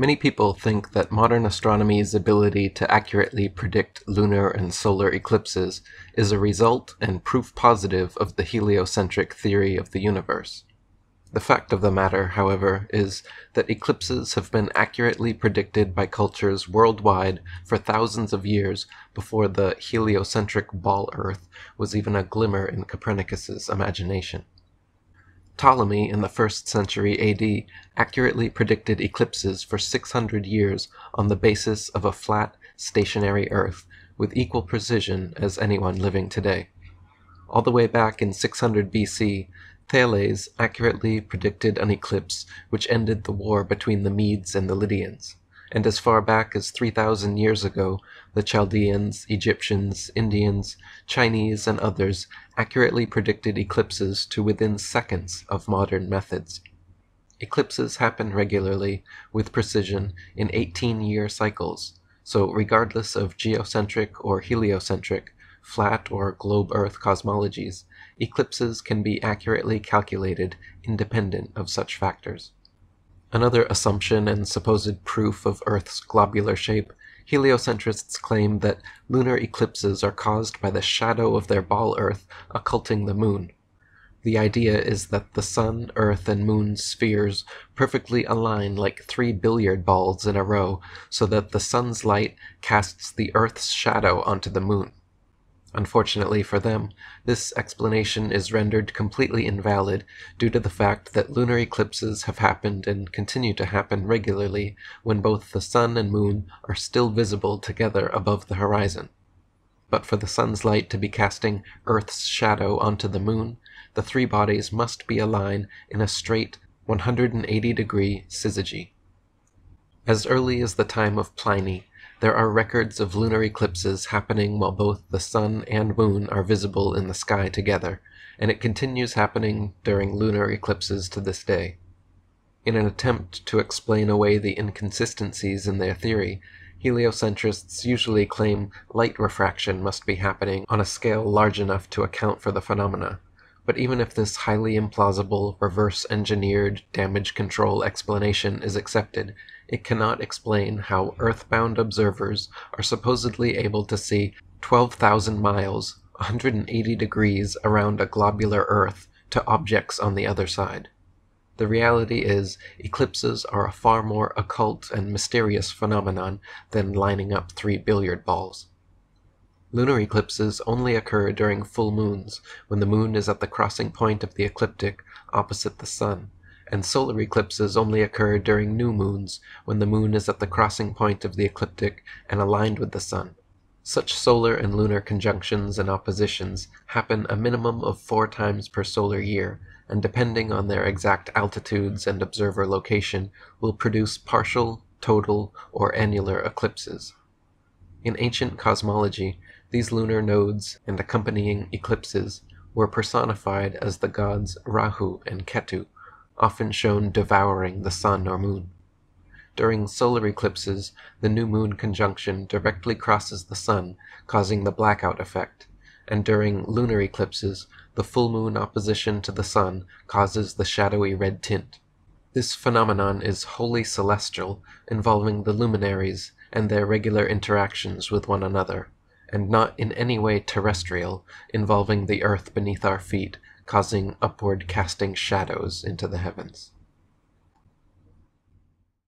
Many people think that modern astronomy's ability to accurately predict lunar and solar eclipses is a result and proof positive of the heliocentric theory of the universe. The fact of the matter, however, is that eclipses have been accurately predicted by cultures worldwide for thousands of years before the heliocentric ball Earth was even a glimmer in Copernicus's imagination. Ptolemy in the 1st century AD accurately predicted eclipses for 600 years on the basis of a flat, stationary Earth with equal precision as anyone living today. All the way back in 600 BC, Thales accurately predicted an eclipse which ended the war between the Medes and the Lydians, and as far back as 3,000 years ago, the Chaldeans, Egyptians, Indians, Chinese, and others accurately predicted eclipses to within seconds of modern methods. Eclipses happen regularly, with precision, in 18-year cycles, so regardless of geocentric or heliocentric, flat or globe-Earth cosmologies, eclipses can be accurately calculated independent of such factors. Another assumption and supposed proof of Earth's globular shape, heliocentrists claim that lunar eclipses are caused by the shadow of their ball Earth occulting the moon. The idea is that the sun, Earth, and moon's spheres perfectly align like 3 billiard balls in a row so that the sun's light casts the Earth's shadow onto the moon. Unfortunately for them, this explanation is rendered completely invalid due to the fact that lunar eclipses have happened and continue to happen regularly when both the sun and moon are still visible together above the horizon. But for the sun's light to be casting Earth's shadow onto the moon, the three bodies must be aligned in a straight 180-degree syzygy. As early as the time of Pliny, there are records of lunar eclipses happening while both the sun and moon are visible in the sky together, and it continues happening during lunar eclipses to this day. In an attempt to explain away the inconsistencies in their theory, heliocentrists usually claim light refraction must be happening on a scale large enough to account for the phenomena. But even if this highly implausible, reverse-engineered, damage control explanation is accepted, it cannot explain how Earthbound observers are supposedly able to see 12,000 miles, 180 degrees around a globular Earth to objects on the other side. The reality is, eclipses are a far more occult and mysterious phenomenon than lining up 3 billiard balls. Lunar eclipses only occur during full moons, when the moon is at the crossing point of the ecliptic opposite the sun, and solar eclipses only occur during new moons, when the moon is at the crossing point of the ecliptic and aligned with the sun. Such solar and lunar conjunctions and oppositions happen a minimum of 4 times per solar year, and depending on their exact altitudes and observer location, will produce partial, total, or annular eclipses. In ancient cosmology, these lunar nodes and accompanying eclipses were personified as the gods Rahu and Ketu, often shown devouring the sun or moon. During solar eclipses, the new moon conjunction directly crosses the sun, causing the blackout effect, and during lunar eclipses, the full moon opposition to the sun causes the shadowy red tint. This phenomenon is wholly celestial, involving the luminaries and their regular interactions with one another, and not in any way terrestrial, involving the Earth beneath our feet, causing upward-casting shadows into the heavens.